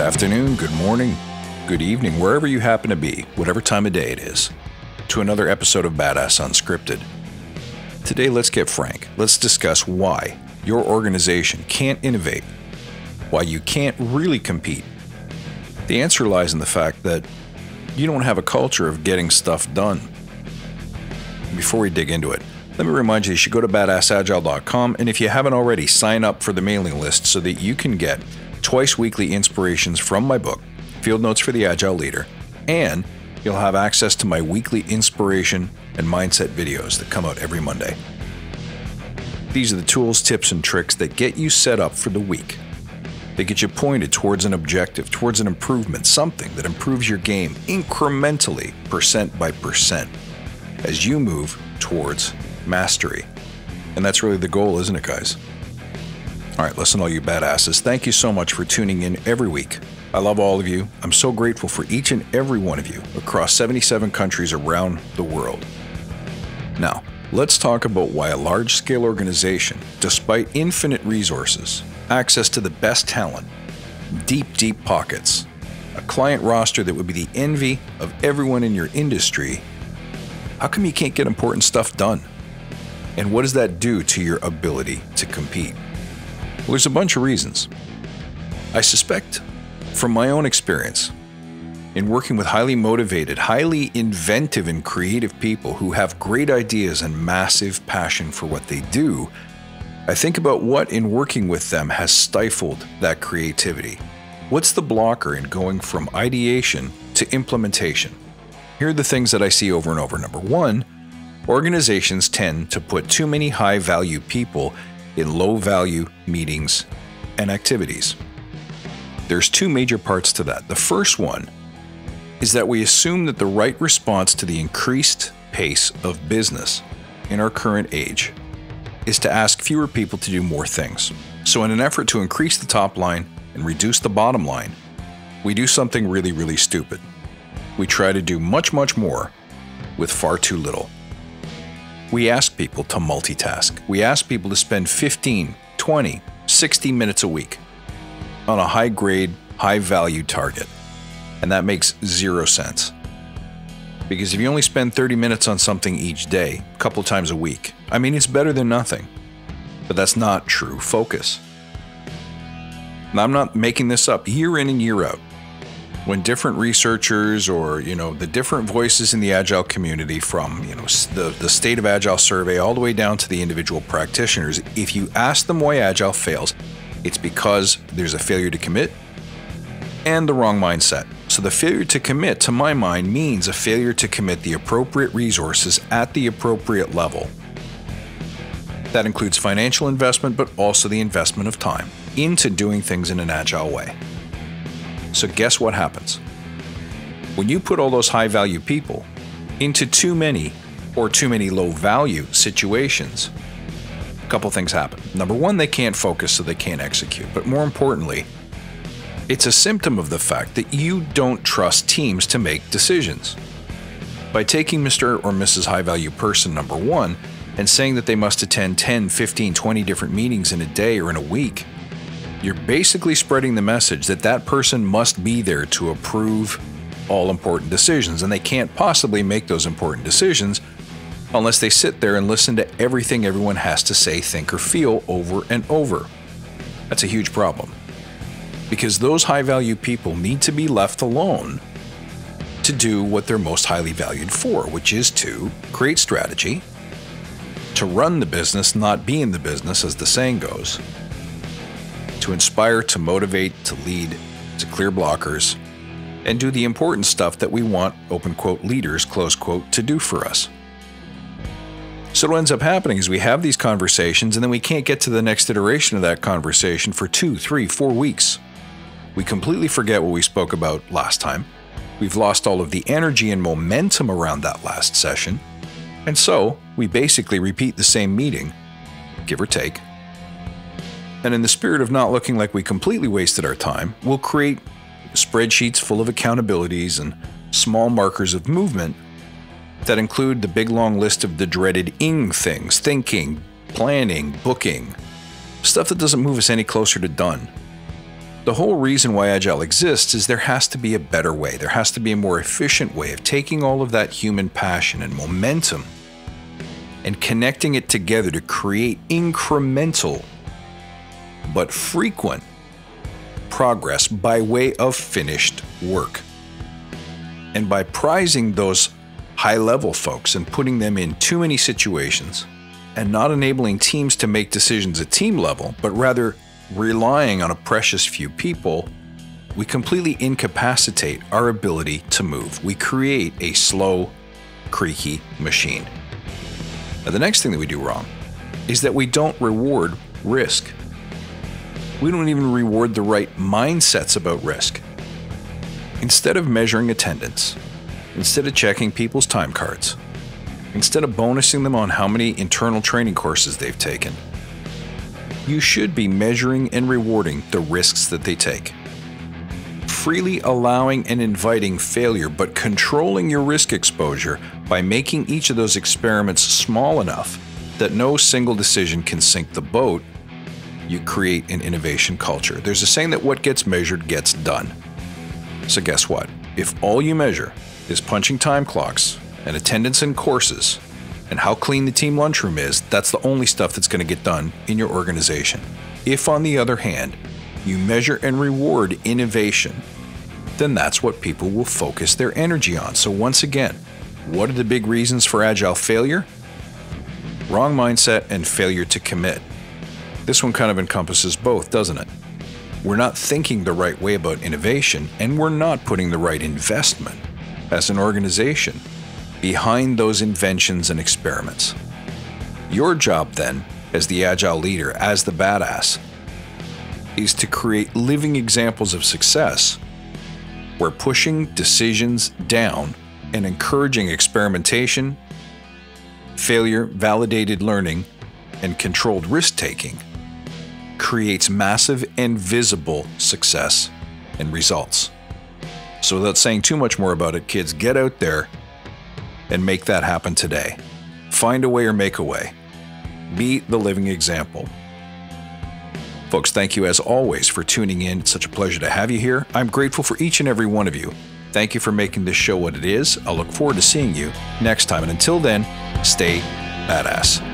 Good afternoon, good morning, good evening, wherever you happen to be, whatever time of day it is, to another episode of Badass Unscripted. Today, let's get frank. Let's discuss why your organization can't innovate, why you can't really compete. The answer lies in the fact that you don't have a culture of getting stuff done. Before we dig into it, let me remind you should go to badassagile.com, and if you haven't already, sign up for the mailing list so that you can get twice-weekly inspirations from my book, Field Notes for the Agile Leader, and you'll have access to my weekly inspiration and mindset videos that come out every Monday. These are the tools, tips, and tricks that get you set up for the week. They get you pointed towards an objective, towards an improvement, something that improves your game incrementally, percent by percent, as you move towards mastery. And that's really the goal, isn't it, guys? All right, listen, all you badasses, thank you so much for tuning in every week. I love all of you. I'm so grateful for each and every one of you across 77 countries around the world. Now, let's talk about why a large-scale organization, despite infinite resources, access to the best talent, deep pockets, a client roster that would be the envy of everyone in your industry, how come you can't get important stuff done? And what does that do to your ability to compete? Well, there's a bunch of reasons. I suspect, from my own experience, in working with highly motivated, highly inventive and creative people who have great ideas and massive passion for what they do, I think about what in working with them has stifled that creativity. What's the blocker in going from ideation to implementation? Here are the things that I see over and over. Number one, organizations tend to put too many high-value people in low-value meetings and activities. There's two major parts to that. The first one is that we assume that the right response to the increased pace of business in our current age is to ask fewer people to do more things. So in an effort to increase the top line and reduce the bottom line, we do something really stupid. We try to do much more with far too little. We ask people to multitask. We ask people to spend 15, 20, 60 minutes a week on a high-grade, high-value target. And that makes zero sense. Because if you only spend 30 minutes on something each day, a couple times a week, I mean, it's better than nothing. But that's not true focus. And I'm not making this up year in and year out. When different researchers or, the different voices in the Agile community from, the State of Agile survey all the way down to the individual practitioners, if you ask them why Agile fails, it's because there's a failure to commit and the wrong mindset. So the failure to commit, to my mind, means a failure to commit the appropriate resources at the appropriate level. That includes financial investment, but also the investment of time into doing things in an Agile way. So guess what happens? When you put all those high-value people into too many or too many low-value situations, a couple things happen. Number one, they can't focus, so they can't execute. But more importantly, it's a symptom of the fact that you don't trust teams to make decisions. By taking Mr. or Mrs. High-Value Person number one and saying that they must attend 10, 15, 20 different meetings in a day or in a week, you're basically spreading the message that that person must be there to approve all important decisions, and they can't possibly make those important decisions unless they sit there and listen to everything everyone has to say, think, or feel over and over. That's a huge problem, because those high-value people need to be left alone to do what they're most highly valued for, which is to create strategy, to run the business, not be in the business, as the saying goes, to inspire, to motivate, to lead, to clear blockers, and do the important stuff that we want, open quote, leaders, close quote, to do for us. So what ends up happening is we have these conversations, and then we can't get to the next iteration of that conversation for 2, 3, 4 weeks. We completely forget what we spoke about last time. We've lost all of the energy and momentum around that last session. And so we basically repeat the same meeting, give or take. And in the spirit of not looking like we completely wasted our time, we'll create spreadsheets full of accountabilities and small markers of movement that include the big long list of the dreaded ing things, thinking, planning, booking, stuff that doesn't move us any closer to done. The whole reason why Agile exists is there has to be a better way. There has to be a more efficient way of taking all of that human passion and momentum and connecting it together to create incremental but frequent progress by way of finished work. And by prizing those high-level folks and putting them in too many situations and not enabling teams to make decisions at team level, but rather relying on a precious few people, we completely incapacitate our ability to move. We create a slow, creaky machine. Now, the next thing that we do wrong is that we don't reward risk. We don't even reward the right mindsets about risk. Instead of measuring attendance, instead of checking people's time cards, instead of bonusing them on how many internal training courses they've taken, you should be measuring and rewarding the risks that they take. Freely allowing and inviting failure, but controlling your risk exposure by making each of those experiments small enough that no single decision can sink the boat, you create an innovation culture. There's a saying that what gets measured gets done. So guess what? If all you measure is punching time clocks and attendance in courses and how clean the team lunchroom is, that's the only stuff that's going to get done in your organization. If, on the other hand, you measure and reward innovation, then that's what people will focus their energy on. So once again, what are the big reasons for Agile failure? Wrong mindset and failure to commit. This one kind of encompasses both, doesn't it? We're not thinking the right way about innovation, and we're not putting the right investment as an organization behind those inventions and experiments. Your job then, as the Agile leader, as the badass, is to create living examples of success where pushing decisions down and encouraging experimentation, failure, validated learning, and controlled risk-taking creates massive and visible success and results. So without saying too much more about it, kids, get out there and make that happen today. Find a way or make a way. Be the living example. Folks, thank you as always for tuning in. It's such a pleasure to have you here. I'm grateful for each and every one of you. Thank you for making this show what it is. I'll look forward to seeing you next time. And until then, stay badass.